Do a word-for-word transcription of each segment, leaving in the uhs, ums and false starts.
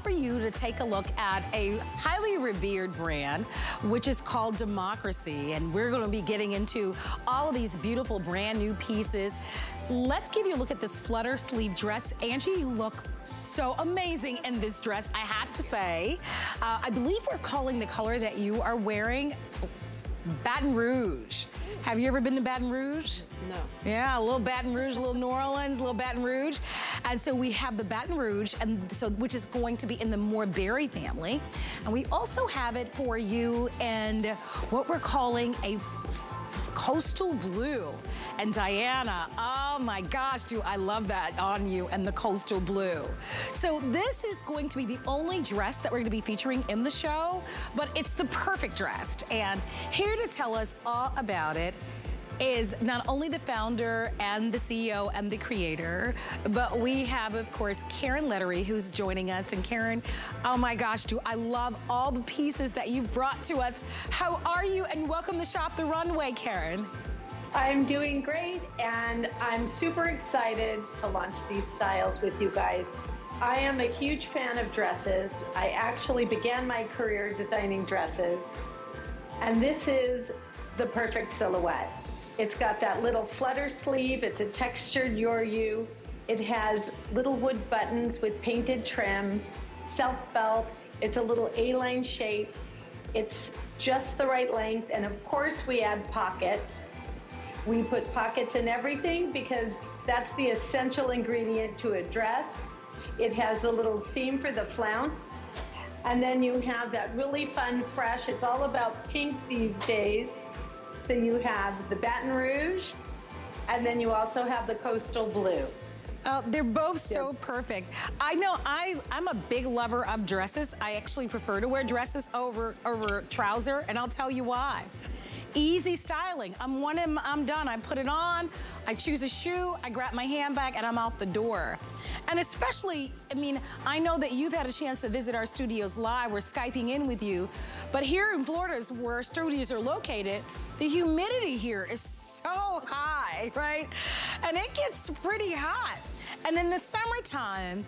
For you to take a look at a highly revered brand, which is called Democracy, and we're going to be getting into all of these beautiful brand new pieces. Let's give you a look at this flutter sleeve dress. Angie, you look so amazing in this dress, I have to say. Uh, I believe we're calling the color that you are wearing Baton Rouge. Have you ever been to Baton Rouge? No. Yeah, a little Baton Rouge, a little New Orleans, a little Baton Rouge. And so we have the Baton Rouge, and so which is going to be in the Morberry family. And we also have it for you and what we're calling a coastal blue. And Diana, oh my gosh, do I love that on you, and the coastal blue. So this is going to be the only dress that we're going to be featuring in the show, but it's the perfect dress. And here to tell us all about it is not only the founder and the C E O and the creator, but we have, of course, Karen Lettery, who's joining us. And Karen, oh my gosh, do I love all the pieces that you've brought to us. How are you? And welcome to Shop the Runway, Karen. I'm doing great, and I'm super excited to launch these styles with you guys. I am a huge fan of dresses. I actually began my career designing dresses, and this is the perfect silhouette. It's got that little flutter sleeve. It's a textured yoryu. It has little wood buttons with painted trim, self-belt. It's a little A-line shape. It's just the right length. And of course, we add pockets. We put pockets in everything because that's the essential ingredient to a dress. It has the little seam for the flounce. And then you have that really fun, fresh, it's all about pink these days. Then you have the Baton Rouge, and then you also have the coastal blue. Uh, they're both so perfect. I know I, I'm a big lover of dresses. I actually prefer to wear dresses over, over trouser, and I'll tell you why. Easy styling. I'm one and I'm done. I put it on, I choose a shoe, I grab my handbag, and I'm out the door. And especially, I mean, I know that you've had a chance to visit our studios live. We're Skyping in with you. But here in Florida is where our studios are located. The humidity here is so high, right? And it gets pretty hot. And in the summertime,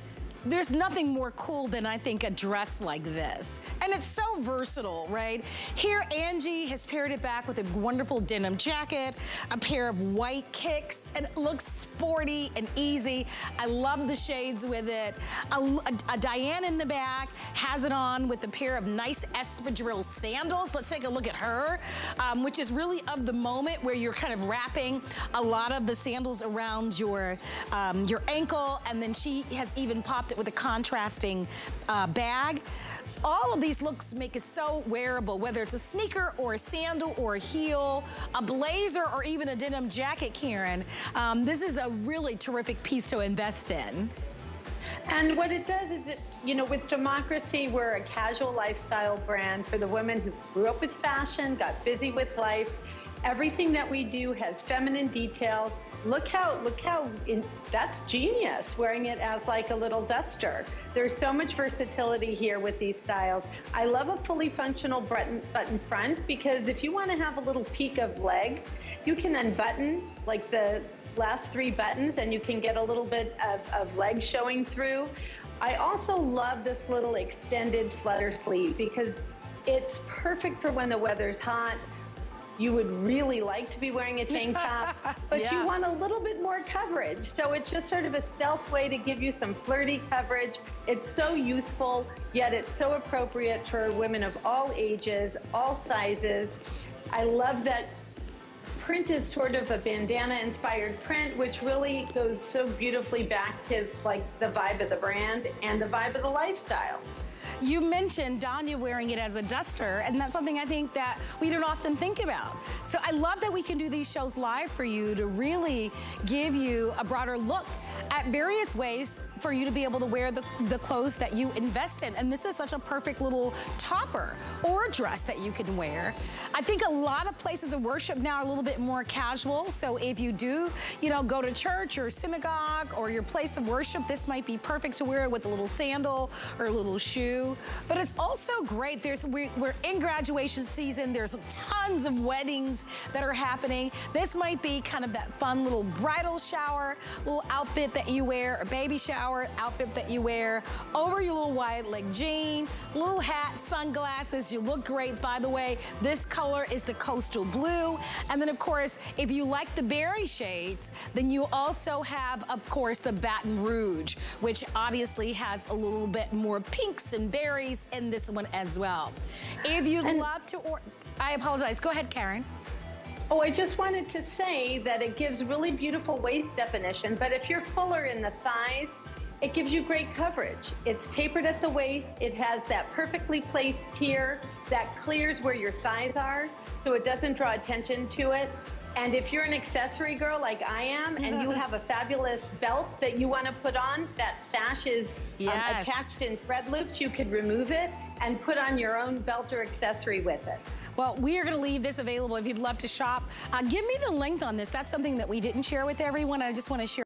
there's nothing more cool than, I think, a dress like this. And it's so versatile, right? Here, Angie has paired it back with a wonderful denim jacket, a pair of white kicks, and it looks sporty and easy. I love the shades with it. A, a, a Diane in the back has it on with a pair of nice espadrille sandals. Let's take a look at her, um, which is really of the moment where you're kind of wrapping a lot of the sandals around your, um, your ankle, and then she has even popped with a contrasting uh, bag. All of these looks make it so wearable, whether it's a sneaker or a sandal or a heel, a blazer, or even a denim jacket, Karen. Um, this is a really terrific piece to invest in. And what it does is, it, you know, with Democracy, we're a casual lifestyle brand for the women who grew up with fashion, got busy with life. Everything that we do has feminine details. Look how, look how, in, that's genius, wearing it as like a little duster. There's so much versatility here with these styles. I love a fully functional button, button front, because if you want to have a little peak of leg, you can unbutton like the last three buttons and you can get a little bit of, of leg showing through. I also love this little extended flutter sleeve because it's perfect for when the weather's hot. You would really like to be wearing a tank top, but yeah, you want a little bit more coverage. So it's just sort of a stealth way to give you some flirty coverage. It's so useful, yet it's so appropriate for women of all ages, all sizes. I love that print is sort of a bandana-inspired print, which really goes so beautifully back to like the vibe of the brand and the vibe of the lifestyle. You mentioned Danya wearing it as a duster, and that's something I think that we don't often think about. So I love that we can do these shows live for you to really give you a broader look at various ways for you to be able to wear the, the clothes that you invest in. And this is such a perfect little topper or dress that you can wear. I think a lot of places of worship now are a little bit more casual. So if you do, you know, go to church or synagogue or your place of worship, this might be perfect to wear with a little sandal or a little shoe. But it's also great. There's, we're, we're in graduation season. There's tons of weddings that are happening. This might be kind of that fun little bridal shower, little outfit that you wear, a baby shower, flower outfit that you wear, over your little wide leg jean, little hat, sunglasses. You look great, by the way. This color is the coastal blue. And then, of course, if you like the berry shades, then you also have, of course, the Baton Rouge, which obviously has a little bit more pinks and berries in this one as well. If you'd and love to, or I apologize. Go ahead, Karen. Oh, I just wanted to say that it gives really beautiful waist definition, but if you're fuller in the thighs, it gives you great coverage. It's tapered at the waist. It has that perfectly placed tier that clears where your thighs are, so it doesn't draw attention to it. And if you're an accessory girl like I am, and you have a fabulous belt that you want to put on, that sash is yes. um, attached in thread loops, you could remove it and put on your own belt or accessory with it. Well, we are going to leave this available if you'd love to shop. Uh, give me the length on this. That's something that we didn't share with everyone. I just want to share.